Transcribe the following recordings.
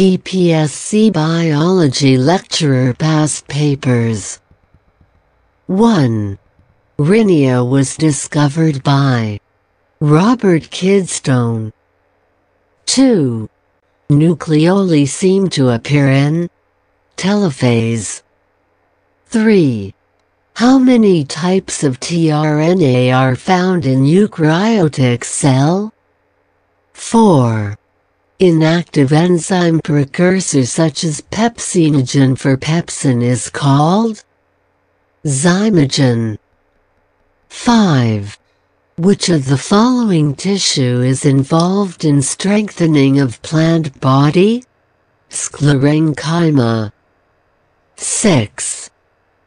PPSC Biology Lecturer Past Papers 1. Rhynia was discovered by Robert Kidstone. 2. Nucleoli seem to appear in telophase. 3. How many types of tRNA are found in eukaryotic cell? 4. Inactive enzyme precursor such as pepsinogen for pepsin is called zymogen. 5. Which of the following tissue is involved in strengthening of plant body? Sclerenchyma. 6.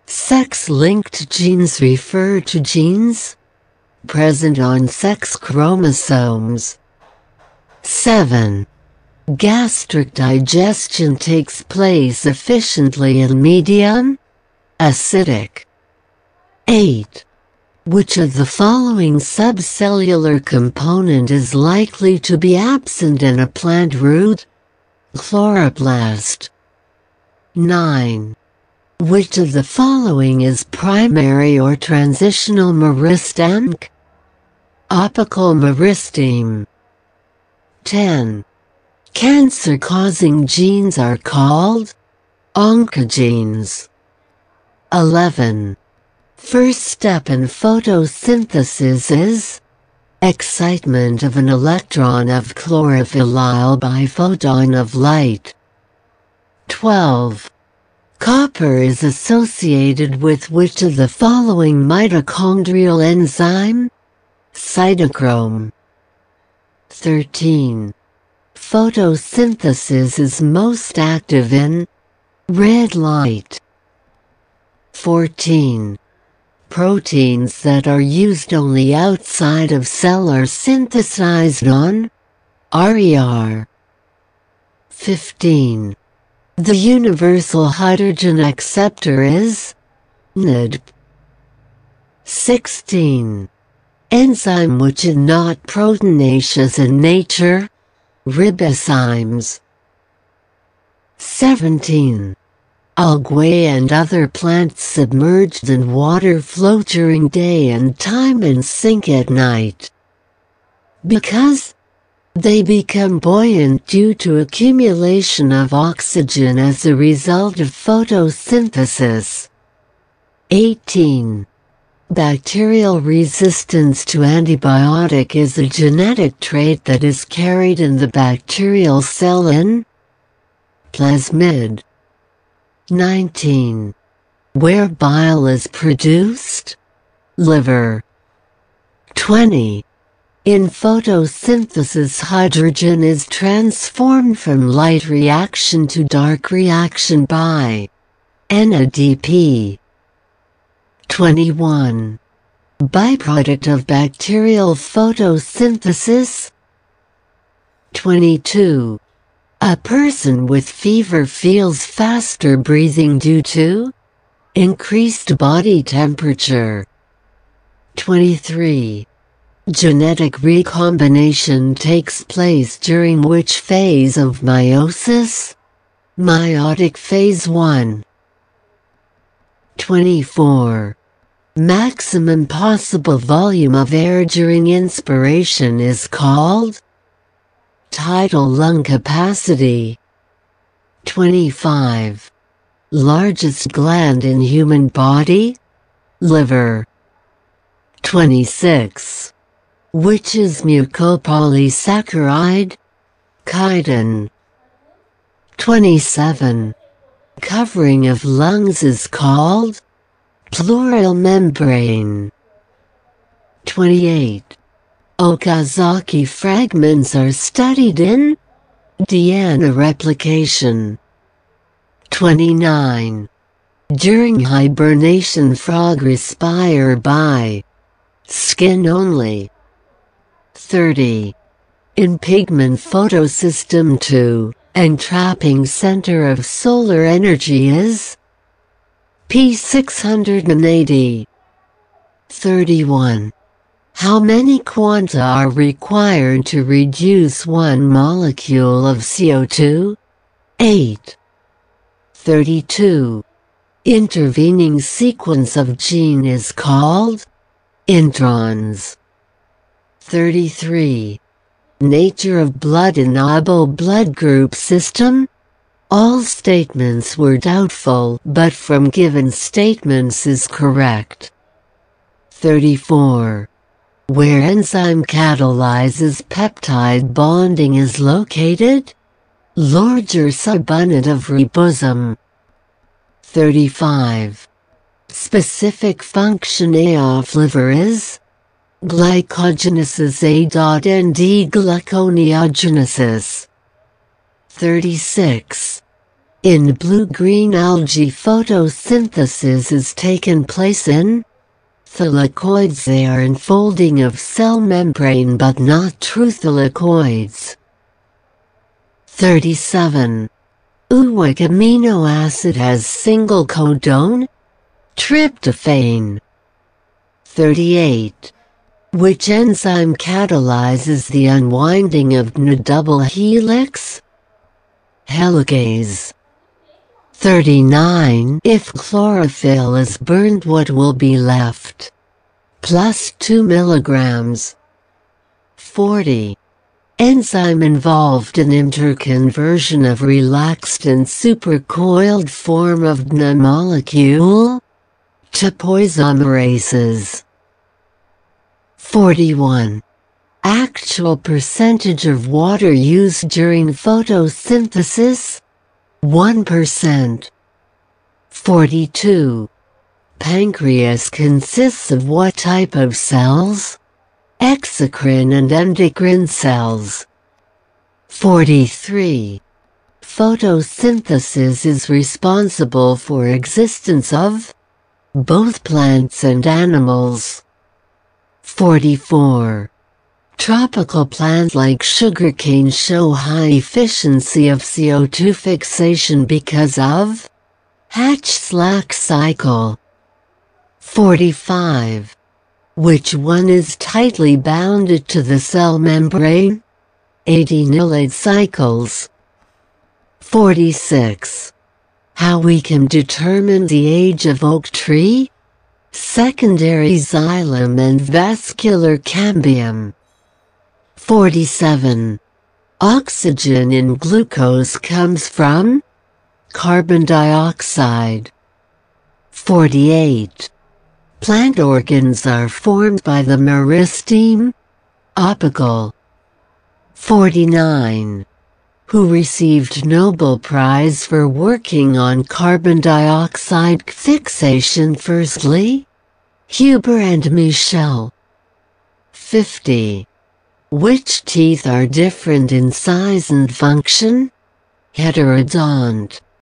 Sex-linked genes refer to genes present on sex chromosomes. 7. Gastric digestion takes place efficiently in medium acidic. 8. Which of the following subcellular component is likely to be absent in a plant root? Chloroplast. 9. Which of the following is primary or transitional meristemic? Apical meristeme. 10. Cancer-causing genes are called oncogenes. 11. First step in photosynthesis is excitement of an electron of chlorophyll by photon of light. 12. Copper is associated with which of the following mitochondrial enzyme? Cytochrome. 13. Photosynthesis is most active in red light. 14. Proteins that are used only outside of cell are synthesized on RER. 15. The universal hydrogen acceptor is NADP. 16. Enzyme which is not proteinaceous in nature, ribozymes. 17. Algae and other plants submerged in water flow during day and time and sink at night, because they become buoyant due to accumulation of oxygen as a result of photosynthesis. 18. Bacterial resistance to antibiotic is a genetic trait that is carried in the bacterial cell in plasmid. 19. Where bile is produced? Liver. 20. In photosynthesis, hydrogen is transformed from light reaction to dark reaction by NADP. 21. Byproduct of bacterial photosynthesis. 22. A person with fever feels faster breathing due to increased body temperature. 23. Genetic recombination takes place during which phase of meiosis? Meiotic phase 1. 24. Maximum possible volume of air during inspiration is called tidal lung capacity. 25. Largest gland in human body? Liver. 26. Which is mucopolysaccharide? Chitin. 27. Covering of lungs is called pleural membrane. 28. Okazaki fragments are studied in DNA replication. 29. During hibernation, frog respire by skin only. 30. In pigment photosystem 2, entrapping center of solar energy is P680. 31. How many quanta are required to reduce one molecule of CO2? 8. 32. Intervening sequence of gene is called introns. 33. Nature of blood in obo blood group system? All statements were doubtful, but from given statements is correct. 34. Where enzyme catalyzes peptide bonding is located? Larger subunit of ribosome. 35. Specific function A of liver is? Glycogenesis A. and D. gluconeogenesis. 36. In blue-green algae photosynthesis is taken place in? Thylakoids. They are enfolding of cell membrane but not true thylakoids. 37. Uic amino acid has single codon? Tryptophan. 38. Which enzyme catalyzes the unwinding of GNA double helix? Helicase. 39. If chlorophyll is burned, what will be left? Plus 2 milligrams. 40. Enzyme involved in interconversion of relaxed and supercoiled form of GNA molecule to topoisomerases. 41. Actual percentage of water used during photosynthesis? 1%. 42. Pancreas consists of what type of cells? Exocrine and endocrine cells. 43. Photosynthesis is responsible for existence of both plants and animals. 44. Tropical plants like sugarcane show high efficiency of CO2 fixation because of Hatch-Slack cycle. 45. Which one is tightly bounded to the cell membrane? Adenylate cycles. 46. How we can determine the age of oak tree? Secondary xylem and vascular cambium. 47. Oxygen in glucose comes from carbon dioxide. 48. Plant organs are formed by the meristeme, apical. 49. Who received Nobel Prize for working on carbon dioxide fixation firstly? Huber and Michel. 50. Which teeth are different in size and function? Heterodont.